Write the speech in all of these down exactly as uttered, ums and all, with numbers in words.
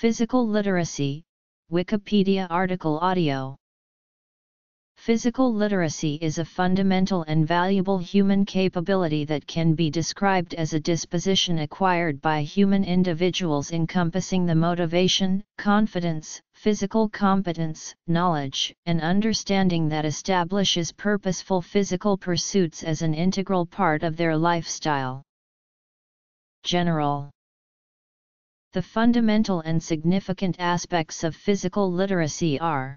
Physical Literacy, Wikipedia article audio. Physical literacy is a fundamental and valuable human capability that can be described as a disposition acquired by human individuals encompassing the motivation, confidence, physical competence, knowledge, and understanding that establishes purposeful physical pursuits as an integral part of their lifestyle. General. The fundamental and significant aspects of physical literacy are: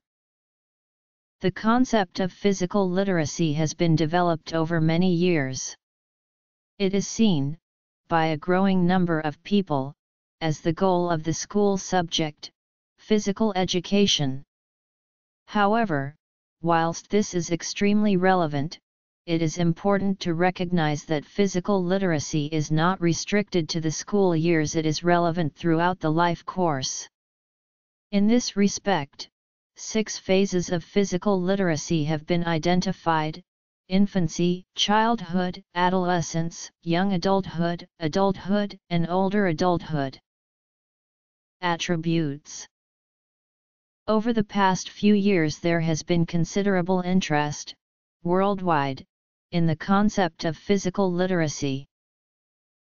the concept of physical literacy has been developed over many years. It is seen, by a growing number of people, as the goal of the school subject, physical education. However, whilst this is extremely relevant, it is important to recognize that physical literacy is not restricted to the school years. It is relevant throughout the life course. In this respect, six phases of physical literacy have been identified: infancy, childhood, adolescence, young adulthood, adulthood, and older adulthood. Attributes. Over the past few years there has been considerable interest, worldwide, in the concept of physical literacy.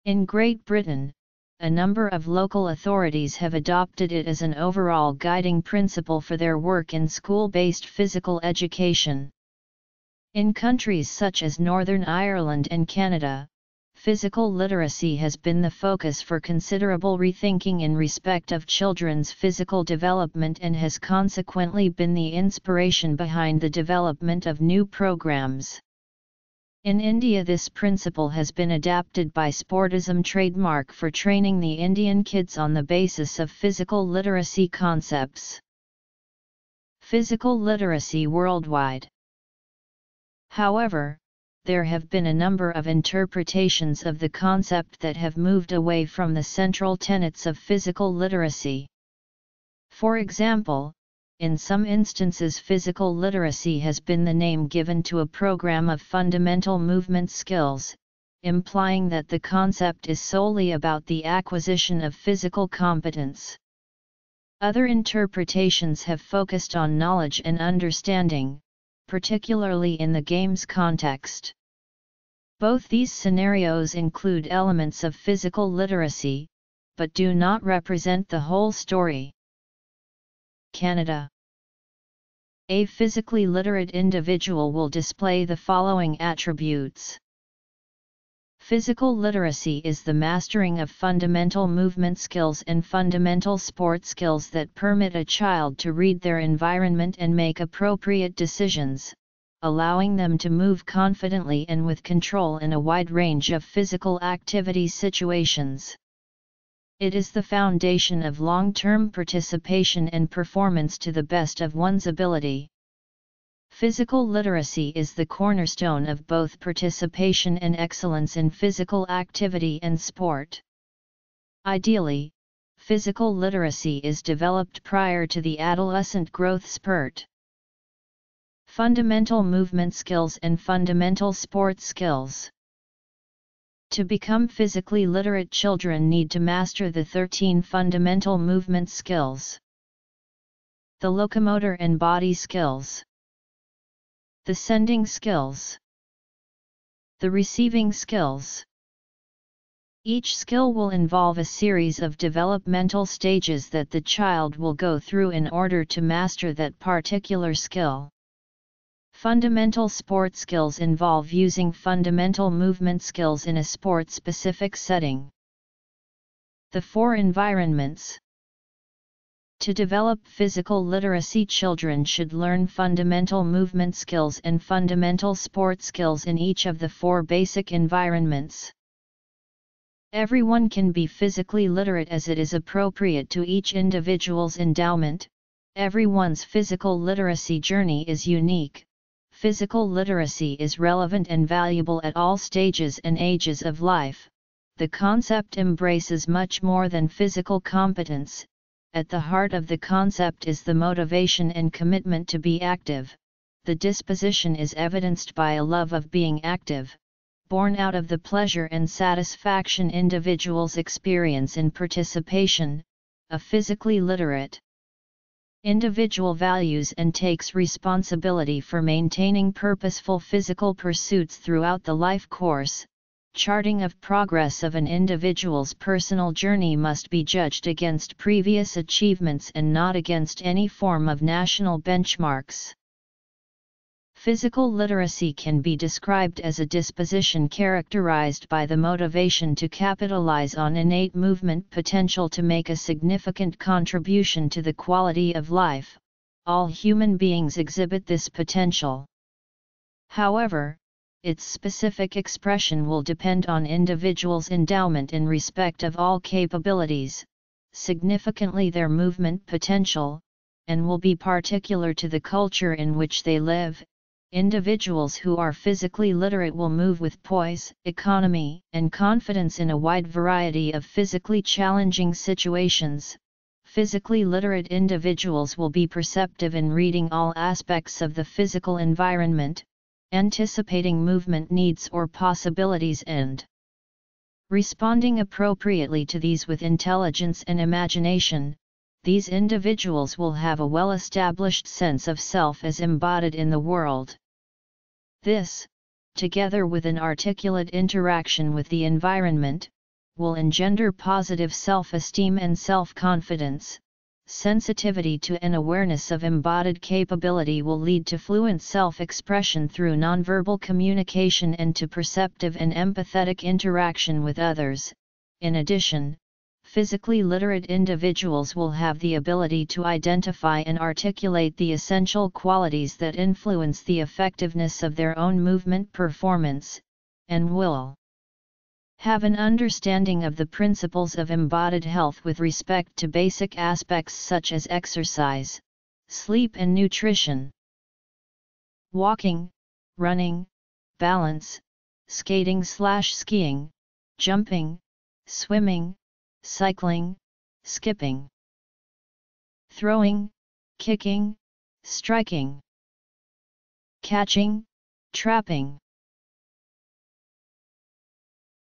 In Great Britain, a number of local authorities have adopted it as an overall guiding principle for their work in school-based physical education. In countries such as Northern Ireland and Canada, physical literacy has been the focus for considerable rethinking in respect of children's physical development, and has consequently been the inspiration behind the development of new programs. In India, this principle has been adapted by Sportism trademark for training the Indian kids on the basis of physical literacy concepts. Physical literacy worldwide. However, there have been a number of interpretations of the concept that have moved away from the central tenets of physical literacy. For example, in some instances physical literacy has been the name given to a program of fundamental movement skills, implying that the concept is solely about the acquisition of physical competence. Other interpretations have focused on knowledge and understanding, particularly in the games context. Both these scenarios include elements of physical literacy, but do not represent the whole story. Canada. A physically literate individual will display the following attributes. Physical literacy is the mastering of fundamental movement skills and fundamental sport skills that permit a child to read their environment and make appropriate decisions, allowing them to move confidently and with control in a wide range of physical activity situations. It is the foundation of long-term participation and performance to the best of one's ability. Physical literacy is the cornerstone of both participation and excellence in physical activity and sport. Ideally, physical literacy is developed prior to the adolescent growth spurt. Fundamental movement skills and fundamental sport skills. To become physically literate, children need to master the thirteen fundamental movement skills. The locomotor and body skills. The sending skills. The receiving skills. Each skill will involve a series of developmental stages that the child will go through in order to master that particular skill. Fundamental sport skills involve using fundamental movement skills in a sport-specific setting. The four environments. To develop physical literacy, children should learn fundamental movement skills and fundamental sport skills in each of the four basic environments. Everyone can be physically literate as it is appropriate to each individual's endowment. Everyone's physical literacy journey is unique. Physical literacy is relevant and valuable at all stages and ages of life. The concept embraces much more than physical competence. At the heart of the concept is the motivation and commitment to be active. The disposition is evidenced by a love of being active, born out of the pleasure and satisfaction individuals experience in participation, a physically literate individual values and takes responsibility for maintaining purposeful physical pursuits throughout the life course. Charting of progress of an individual's personal journey must be judged against previous achievements and not against any form of national benchmarks. Physical literacy can be described as a disposition characterized by the motivation to capitalize on innate movement potential to make a significant contribution to the quality of life. All human beings exhibit this potential. However, its specific expression will depend on individuals' endowment in respect of all capabilities, significantly their movement potential, and will be particular to the culture in which they live. Individuals who are physically literate will move with poise, economy, and confidence in a wide variety of physically challenging situations. Physically literate individuals will be perceptive in reading all aspects of the physical environment, anticipating movement needs or possibilities and responding appropriately to these with intelligence and imagination. These individuals will have a well-established sense of self as embodied in the world. This, together with an articulate interaction with the environment, will engender positive self-esteem and self-confidence. Sensitivity to and awareness of embodied capability will lead to fluent self-expression through nonverbal communication and to perceptive and empathetic interaction with others. In addition, physically literate individuals will have the ability to identify and articulate the essential qualities that influence the effectiveness of their own movement performance, and will have an understanding of the principles of embodied health with respect to basic aspects such as exercise, sleep and nutrition. Walking, running, balance, skating/skiing, jumping, swimming, cycling, skipping, throwing, kicking, striking, catching, trapping,